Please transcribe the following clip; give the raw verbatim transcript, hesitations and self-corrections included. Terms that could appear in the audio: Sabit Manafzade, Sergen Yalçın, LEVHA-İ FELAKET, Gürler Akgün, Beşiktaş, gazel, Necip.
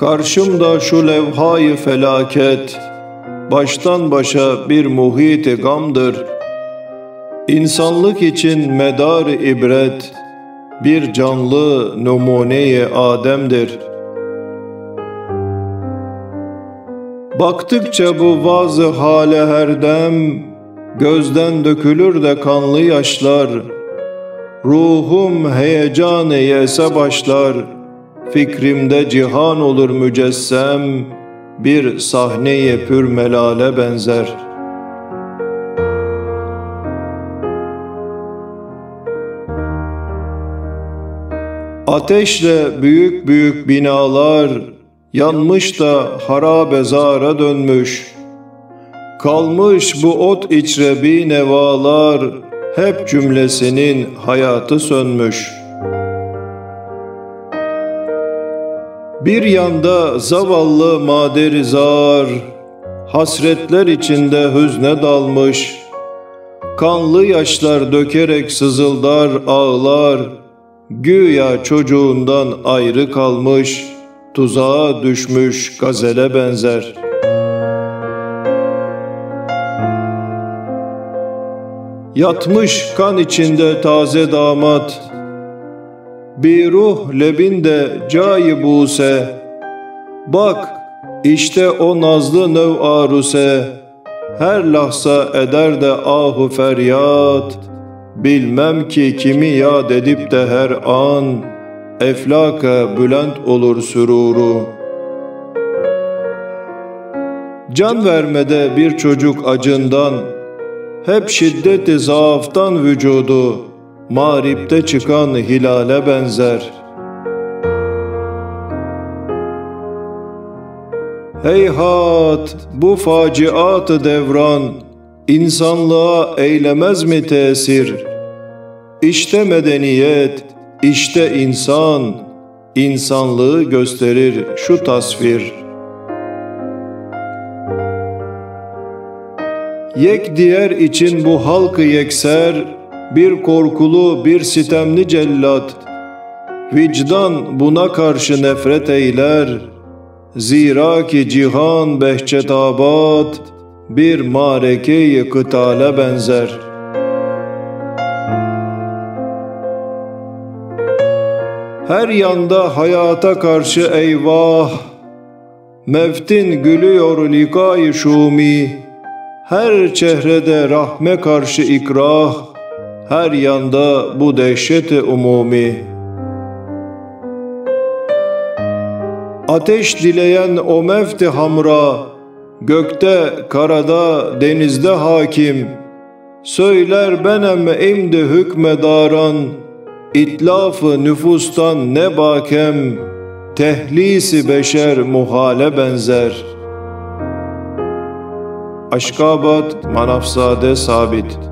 Karşımda şu levha-i felaket, baştan başa bir muhit-i gamdır. İnsanlık için medar-ı ibret, bir canlı numune-i Adem'dir. Baktıkça bu vaz-ı hale her dem, gözden dökülür de kanlı yaşlar. Ruhum heyecan-ı yese başlar, fikrimde cihan olur mücessem, bir sahneye pür melale benzer. Ateşle büyük büyük binalar, yanmış da harabe zara dönmüş. Kalmış bu ot içrebi nevalar, hep cümlesinin hayatı sönmüş. Bir yanda zavallı maderi zar, hasretler içinde hüzne dalmış. Kanlı yaşlar dökerek sızıldar ağlar, güya çocuğundan ayrı kalmış, tuzağa düşmüş gazele benzer. Yatmış kan içinde taze damat, bir ruh lebinde cay-ı buse. Bak işte o nazlı nev aruse, her lahza eder de ahu feryat. Bilmem ki kimi yad edip de her an, eflaka bülent olur süruru. Can vermede bir çocuk acından, hep şiddet-i zaaftan vücudu, mağripte çıkan hilale benzer. Heyhat bu faciat-ı devran, insanlığa eylemez mi tesir? İşte medeniyet, işte insan, insanlığı gösterir şu tasvir. Yek diğer için bu halkı yekser, bir korkulu, bir sitemli cellat. Vicdan buna karşı nefret eyler, zira ki cihan behçetabat, bir mareke-i kıtale benzer. Her yanda hayata karşı eyvah, meftin gülüyor likay-ı şumi. Her çehrede rahme karşı ikrah, her yanda bu dehşet-i umumi. Ateş dileyen o mefti hamra, gökte, karada, denizde hakim. Söyler benem imdi hükmedaran, itlaf-ı nüfustan ne bakem, tehlisi beşer muhale benzer. Aşkabat Manafzade Sabit.